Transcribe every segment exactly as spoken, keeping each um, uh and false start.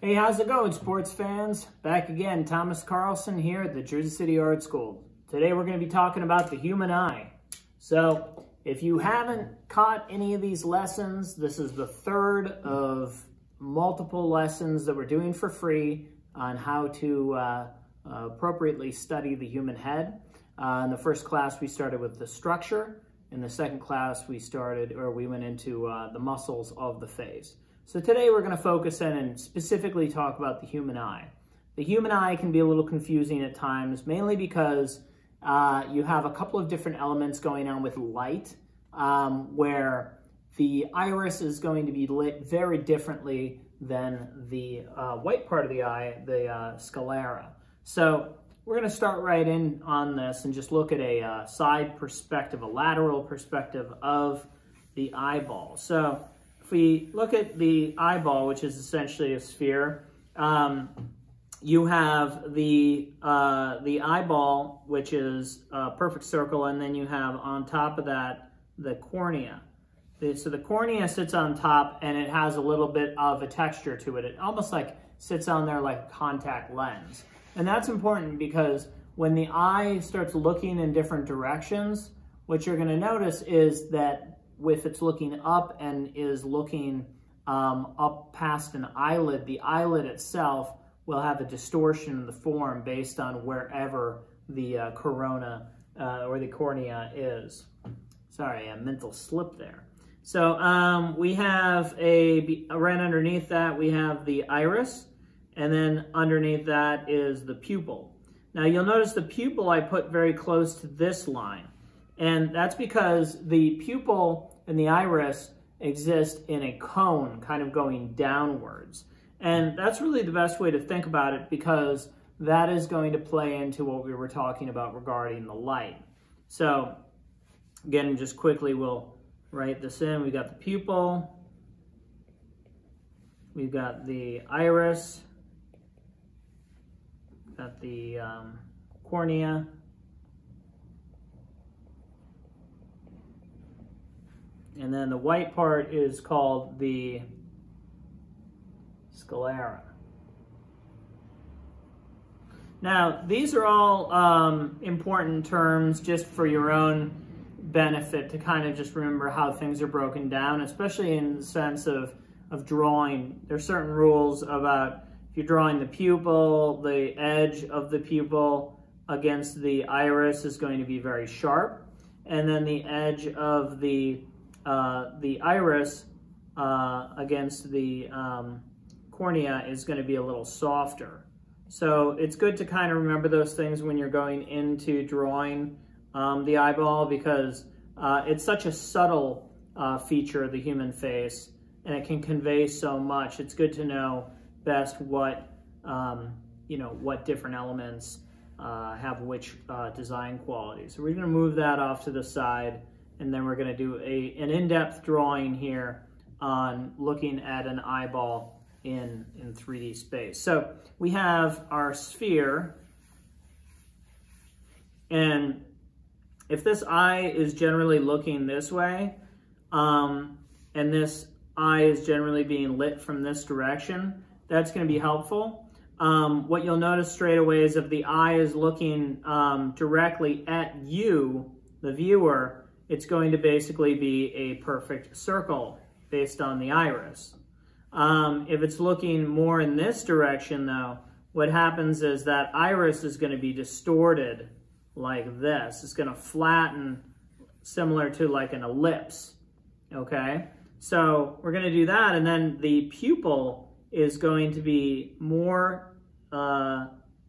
Hey, how's it going, sports fans? Back again, Thomas Carlson here at the Jersey City Art School. Today we're going to be talking about the human eye. So, if you haven't caught any of these lessons, this is the third of multiple lessons that we're doing for free on how to uh, appropriately study the human head. Uh, in the first class, we started with the structure. In the second class, we started, or we went into uh, the muscles of the face. So today we're going to focus in and specifically talk about the human eye. The human eye can be a little confusing at times, mainly because uh, you have a couple of different elements going on with light, um, where the iris is going to be lit very differently than the uh, white part of the eye, the uh, sclera. So we're going to start right in on this and just look at a uh, side perspective, a lateral perspective of the eyeball. So if we look at the eyeball, which is essentially a sphere, um, you have the, uh, the eyeball, which is a perfect circle, and then you have on top of that the cornea. The, so the cornea sits on top, and it has a little bit of a texture to it. It almost like sits on there like a contact lens. And that's important because when the eye starts looking in different directions, what you're going to notice is that if it's looking up and is looking um, up past an eyelid, the eyelid itself will have a distortion in the form based on wherever the uh, corona uh, or the cornea is. Sorry, a mental slip there. So um, we have a, right underneath that, we have the iris, and then underneath that is the pupil. Now you'll notice the pupil I put very close to this line. And that's because the pupil and the iris exist in a cone, kind of going downwards. And that's really the best way to think about it, because that is going to play into what we were talking about regarding the light. So again, just quickly, we'll write this in. We've got the pupil, we've got the iris, got the um, cornea, and then the white part is called the sclera. Now, these are all um, important terms just for your own benefit to kind of just remember how things are broken down, especially in the sense of, of drawing. There are certain rules about if you're drawing the pupil, the edge of the pupil against the iris is going to be very sharp, and then the edge of the Uh, the iris uh, against the um, cornea is going to be a little softer. So it's good to kind of remember those things when you're going into drawing um, the eyeball, because uh, it's such a subtle uh, feature of the human face, and it can convey so much. It's good to know best what, um, you know, what different elements uh, have which uh, design qualities. So we're going to move that off to the side. And then we're going to do a, an in-depth drawing here on looking at an eyeball in, in three D space. So we have our sphere. And if this eye is generally looking this way, um, and this eye is generally being lit from this direction, that's going to be helpful. Um, what you'll notice straight away is if the eye is looking um, directly at you, the viewer, it's going to basically be a perfect circle based on the iris. Um, if it's looking more in this direction though, what happens is that iris is going to be distorted like this. It's going to flatten similar to like an ellipse, okay? So we're going to do that, and then the pupil is going to be more uh,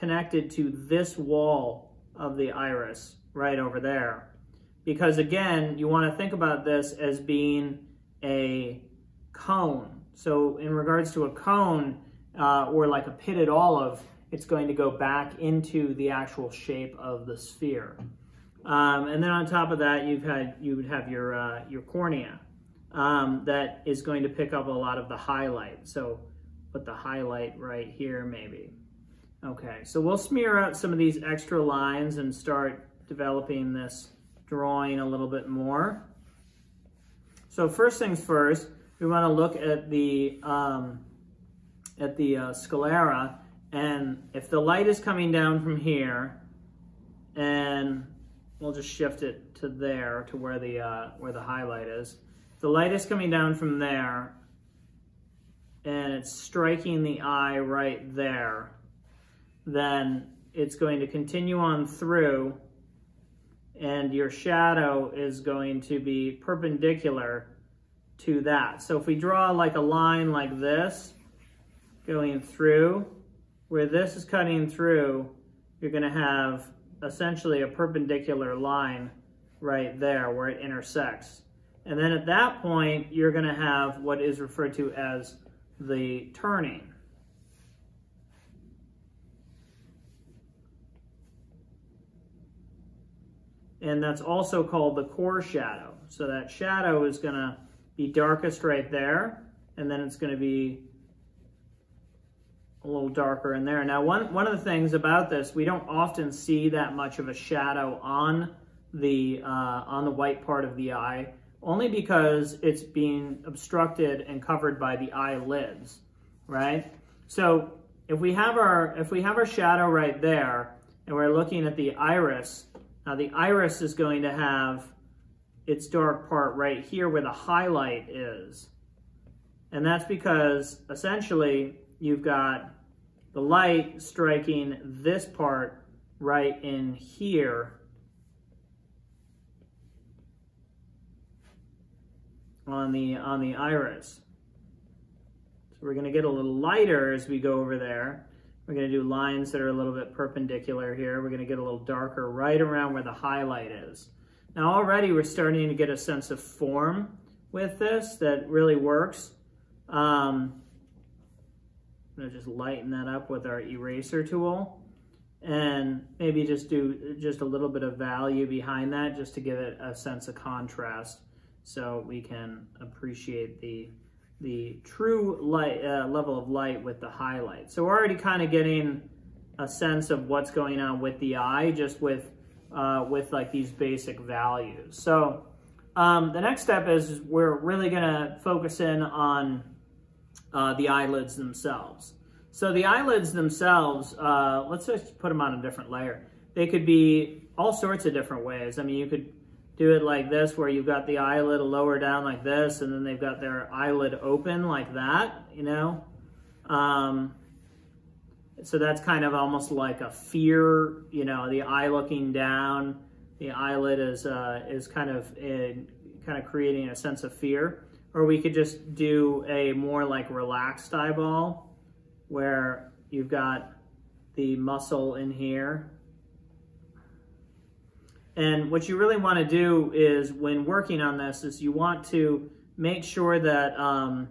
connected to this wall of the iris right over there. Because again, you want to think about this as being a cone. So in regards to a cone uh, or like a pitted olive, it's going to go back into the actual shape of the sphere. Um, and then on top of that, you've had, you would have your, uh, your cornea um, that is going to pick up a lot of the highlight. So put the highlight right here maybe. Okay, so we'll smear out some of these extra lines and start developing this drawing a little bit more. So first things first, we want to look at the um, at the uh, scalera, and if the light is coming down from here, and we'll just shift it to there to where the uh, where the highlight is. If the light is coming down from there, and it's striking the eye right there, then it's going to continue on through, and your shadow is going to be perpendicular to that. So if we draw like a line like this, going through, where this is cutting through, you're gonna have essentially a perpendicular line right there where it intersects. And then at that point, you're gonna have what is referred to as the turning. And that's also called the core shadow. So that shadow is gonna be darkest right there, and then it's gonna be a little darker in there. Now, one, one of the things about this, we don't often see that much of a shadow on the, uh, on the white part of the eye, only because it's being obstructed and covered by the eyelids, right? So if we have our, if we have our shadow right there, and we're looking at the iris, now the iris is going to have its dark part right here where the highlight is. And that's because essentially you've got the light striking this part right in here on the, on the iris. So we're gonna get a little lighter as we go over there. We're gonna do lines that are a little bit perpendicular here. We're gonna get a little darker right around where the highlight is. Now already we're starting to get a sense of form with this that really works. Um, I'm gonna just lighten that up with our eraser tool and maybe just do just a little bit of value behind that just to give it a sense of contrast so we can appreciate the the true light uh, level of light with the highlight. So we're already kind of getting a sense of what's going on with the eye just with Uh, with like these basic values. So um, the next step is, is we're really gonna focus in on uh, the eyelids themselves. So the eyelids themselves, uh, let's just put them on a different layer. They could be all sorts of different ways. I mean, you could do it like this where you've got the eyelid lower down like this and then they've got their eyelid open like that, you know? Um, So that's kind of almost like a fear, you know, the eye looking down, the eyelid is uh, is kind of in, kind of creating a sense of fear. Or we could just do a more like relaxed eyeball where you've got the muscle in here. And what you really want to do is when working on this is you want to make sure that um,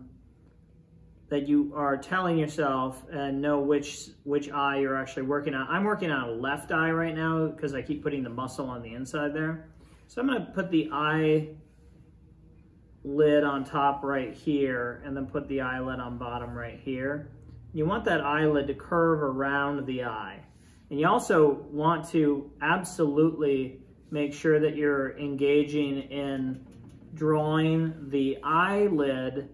that you are telling yourself and know which which eye you're actually working on. I'm working on a left eye right now because I keep putting the muscle on the inside there. So I'm gonna put the eye lid on top right here and then put the eyelid on bottom right here. You want that eyelid to curve around the eye. And you also want to absolutely make sure that you're engaging in drawing the eyelid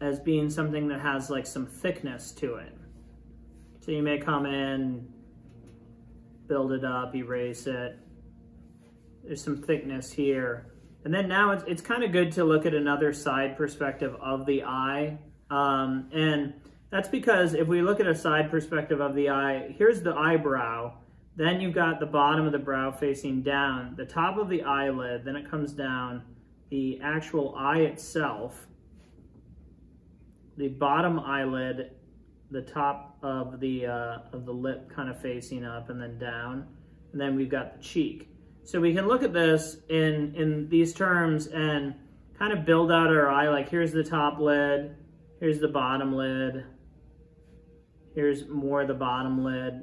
as being something that has like some thickness to it. So you may come in, build it up, erase it. There's some thickness here. And then now it's, it's kind of good to look at another side perspective of the eye. Um, and that's because if we look at a side perspective of the eye, here's the eyebrow, then you've got the bottom of the brow facing down, the top of the eyelid, then it comes down, the actual eye itself, the bottom eyelid, the top of the uh, of the lip kind of facing up and then down, and then we've got the cheek. So we can look at this in, in these terms and kind of build out our eye, like here's the top lid, here's the bottom lid, here's more the bottom lid,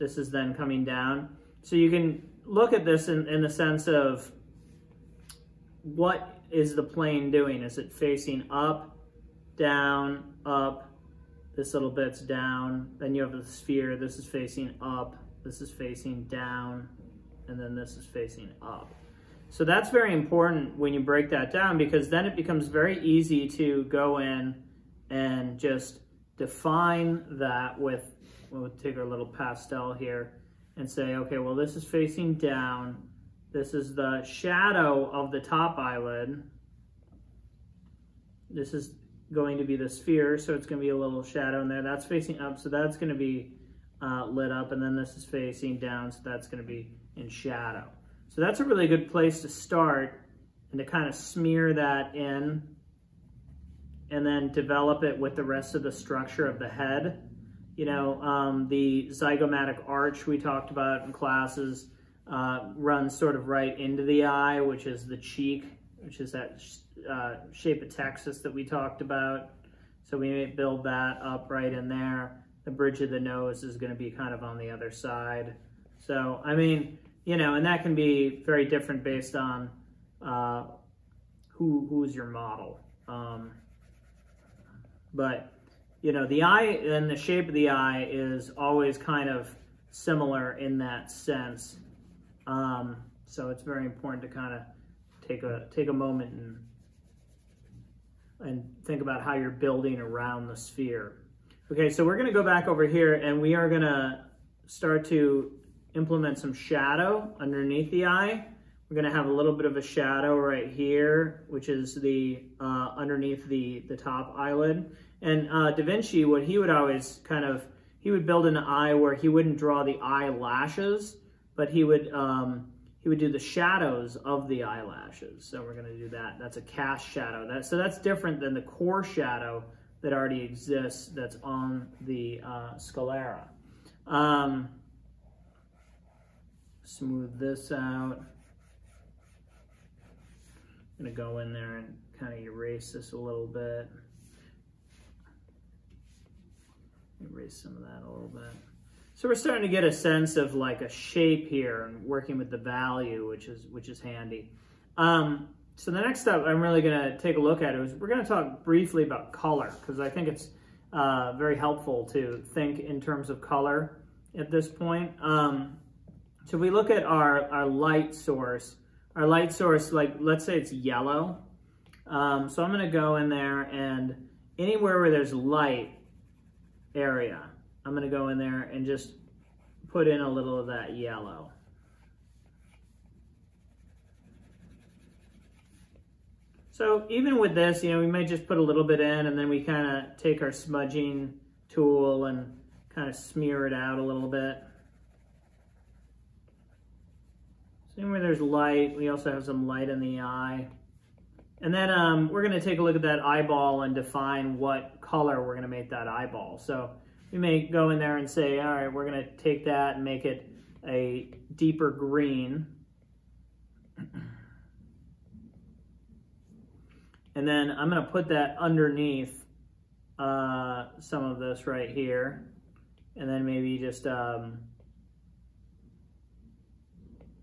this is then coming down. So you can look at this in, in the sense of what is the plane doing? Is it facing up? Down, up, this little bit's down, then you have the sphere, this is facing up, this is facing down, and then this is facing up. So that's very important when you break that down because then it becomes very easy to go in and just define that with, we'll take our little pastel here and say, okay, well, this is facing down. This is the shadow of the top eyelid. This is going to be the sphere, so it's going to be a little shadow in there. That's facing up, so that's going to be uh, lit up, and then this is facing down, so that's going to be in shadow. So that's a really good place to start and to kind of smear that in and then develop it with the rest of the structure of the head. You know, um, the zygomatic arch we talked about in classes uh, runs sort of right into the eye, which is the cheek, which is that sh uh, shape of Texas that we talked about. So we may build that up right in there. The bridge of the nose is going to be kind of on the other side. So, I mean, you know, and that can be very different based on uh, who who's your model. Um, but, you know, the eye and the shape of the eye is always kind of similar in that sense. Um, so it's very important to kind of take a take a moment and and think about how you're building around the sphere. Okay, so we're going to go back over here and we are going to start to implement some shadow underneath the eye. We're going to have a little bit of a shadow right here, which is the uh, underneath the, the top eyelid. And uh, Da Vinci, what he would always kind of, he would build an eye where he wouldn't draw the eyelashes, but he would, um, he would do the shadows of the eyelashes. So we're going to do that. That's a cast shadow. That, so that's different than the core shadow that already exists that's on the uh, scalera. Um, smooth this out. I'm going to go in there and kind of erase this a little bit. Erase some of that a little bit. So we're starting to get a sense of like a shape here and working with the value, which is which is handy. Um, so the next step I'm really going to take a look at is we're going to talk briefly about color, because I think it's uh, very helpful to think in terms of color at this point. Um, so if we look at our, our light source, our light source, like let's say it's yellow. Um, so I'm going to go in there and anywhere where there's light area, I'm going to go in there and just put in a little of that yellow. So even with this, you know, we may just put a little bit in and then we kind of take our smudging tool and kind of smear it out a little bit. Anywhere there's light, we also have some light in the eye. And then um, we're going to take a look at that eyeball and define what color we're going to make that eyeball. So we may go in there and say, all right, we're going to take that and make it a deeper green. And then I'm going to put that underneath uh, some of this right here. And then maybe just... Um,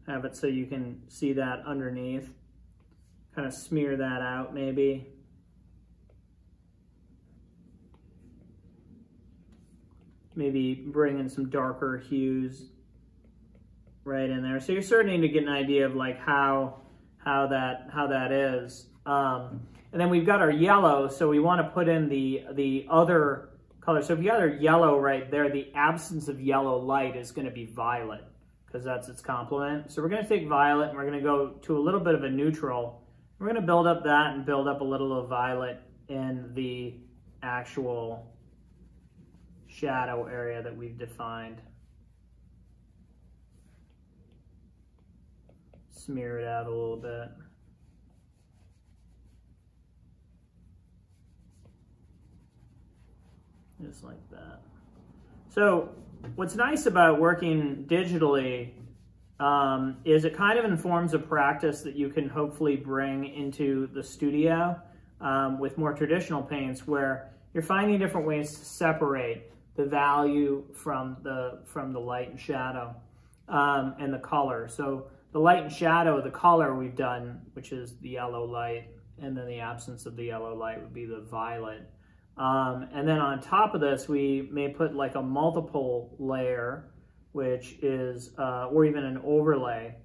have it so you can see that underneath. Kind of smear that out maybe. Maybe bring in some darker hues right in there. So you're starting to get an idea of like how how that how that is. Um, and then we've got our yellow, so we want to put in the the other color. So if you got our yellow right there, the absence of yellow light is going to be violet, because that's its complement. So we're going to take violet and we're going to go to a little bit of a neutral. We're going to build up that and build up a little of violet in the actual shadow area that we've defined. Smear it out a little bit. Just like that. So what's nice about working digitally um, is it kind of informs a practice that you can hopefully bring into the studio um, with more traditional paints, where you're finding different ways to separate the value from the from the light and shadow um, and the color. So the light and shadow, the color we've done, which is the yellow light, and then the absence of the yellow light would be the violet. Um, and then on top of this, we may put like a multiple layer, which is, uh, or even an overlay.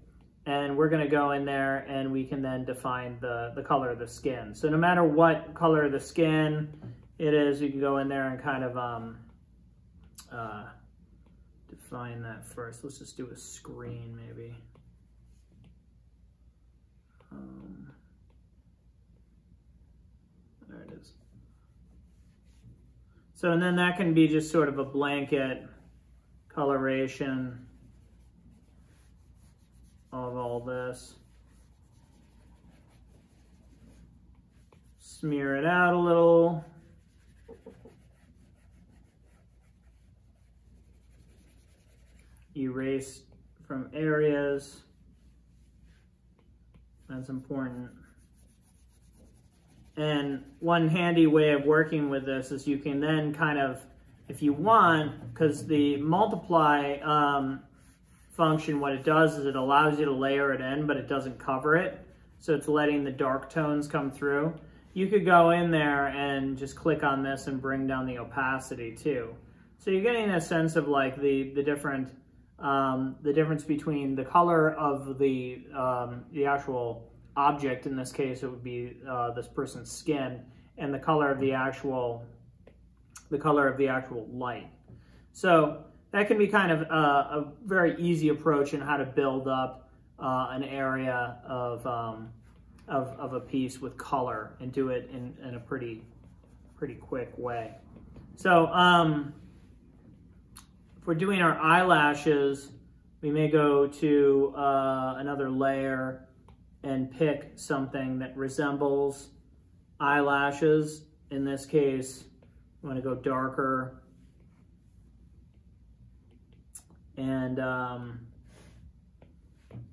And we're going to go in there and we can then define the, the color of the skin. So no matter what color of the skin it is, you can go in there and kind of um, uh, define that first. Let's just do a screen maybe. Um, there it is. So, and then that can be just sort of a blanket coloration of all this. Smear it out a little. Erase from areas. That's important. And one handy way of working with this is you can then kind of, if you want, because the multiply um, function, what it does is it allows you to layer it in, but it doesn't cover it. So it's letting the dark tones come through. You could go in there and just click on this and bring down the opacity too. So you're getting a sense of like the, the different, um, the difference between the color of the, um, the actual object, in this case, it would be uh, this person's skin, and the color of the actual, the color of the actual light. So that can be kind of a, a very easy approach in how to build up uh, an area of, um, of, of a piece with color and do it in, in a pretty, pretty quick way. So um, if we're doing our eyelashes, we may go to uh, another layer and pick something that resembles eyelashes. In this case, I'm gonna go darker. And um,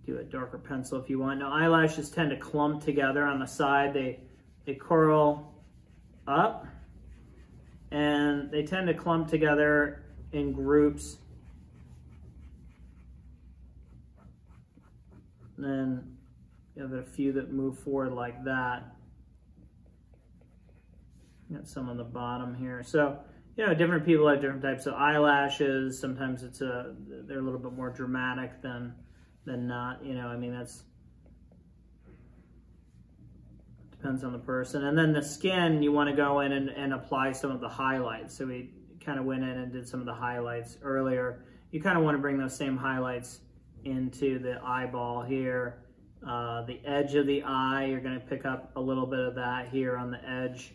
do a darker pencil if you want. Now, eyelashes tend to clump together on the side. They, they curl up, and they tend to clump together in groups. And then you have a few that move forward like that. Got some on the bottom here. So, you know, different people have different types of eyelashes. Sometimes it's a, they're a little bit more dramatic than, than not, you know, I mean, that's, depends on the person. And then the skin, you wanna go in and, and apply some of the highlights. So we kind of went in and did some of the highlights earlier. You kind of wanna bring those same highlights into the eyeball here. Uh, the edge of the eye, you're gonna pick up a little bit of that here on the edge,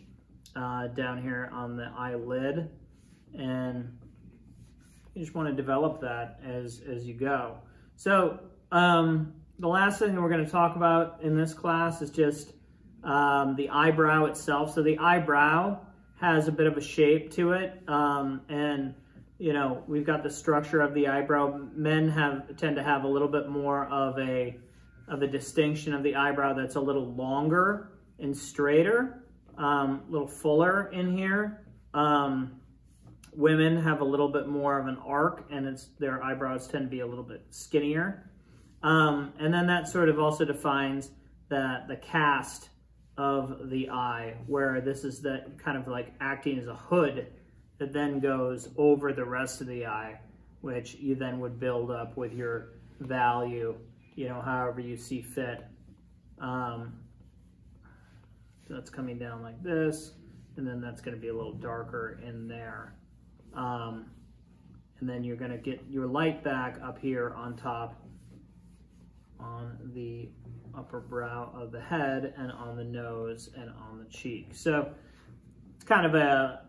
uh, down here on the eyelid. And you just wanna develop that as, as you go. So um, the last thing that we're gonna talk about in this class is just um, the eyebrow itself. So the eyebrow has a bit of a shape to it. Um, and you know, we've got the structure of the eyebrow. Men have tend to have a little bit more of a of a distinction of the eyebrow that's a little longer and straighter, um, a little fuller in here. Um, women have a little bit more of an arc, and it's their eyebrows tend to be a little bit skinnier. Um, and then that sort of also defines the, the cast of the eye, where this is the kind of like acting as a hood that then goes over the rest of the eye, which you then would build up with your value, you know, however you see fit. Um, so that's coming down like this, and then that's gonna be a little darker in there. Um, and then you're gonna get your light back up here on top, on the upper brow of the head, and on the nose, and on the cheek. So it's kind of a,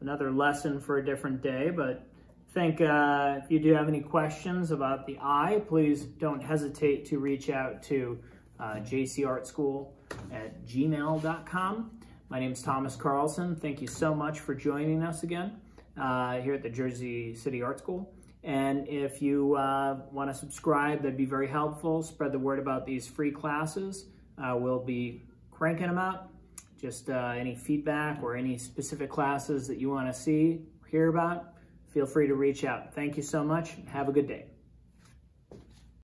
another lesson for a different day, but I think uh, if you do have any questions about the eye, please don't hesitate to reach out to uh, J C art school at gmail dot com. My name is Thomas Carlson. Thank you so much for joining us again uh, here at the Jersey City Art School. And if you uh, want to subscribe, that'd be very helpful. Spread the word about these free classes. Uh, we'll be cranking them out. Just uh, any feedback or any specific classes that you want to see or hear about, feel free to reach out. Thank you so much. Have a good day.